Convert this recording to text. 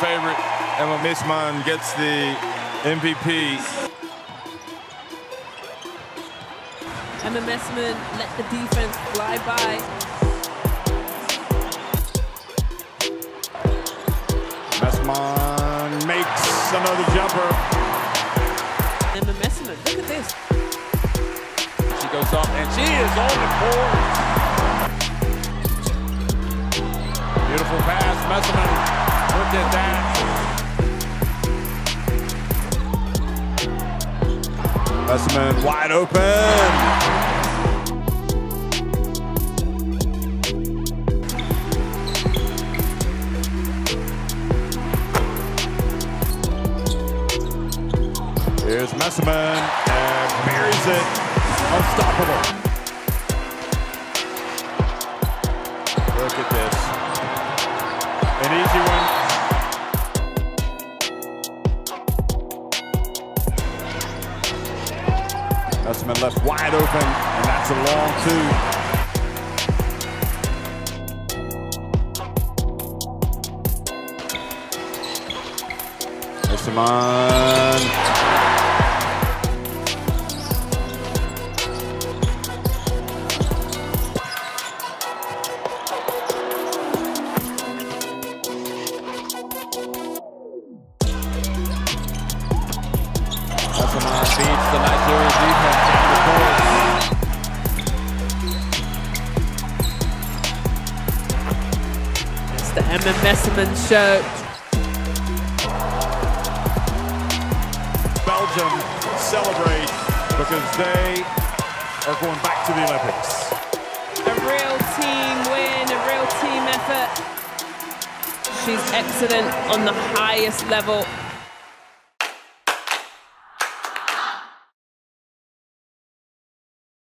favorite. Emma Meesseman gets the MVP. Emma Meesseman let the defense fly by. Meesseman makes another jumper. Emma Meesseman, look at this. She goes up and she is on the court. Beautiful pass, Meesseman looked at that. Meesseman wide open. Here's Meesseman, and buries it. Unstoppable. Look at this. An easy one. Meesseman left wide open, and that's a long two. Meesseman. Meesseman beats the Nigerian defense down the court. It's the Emma Meesseman show. Belgium celebrate because they are going back to the Olympics. A real team win, a real team effort. She's excellent on the highest level.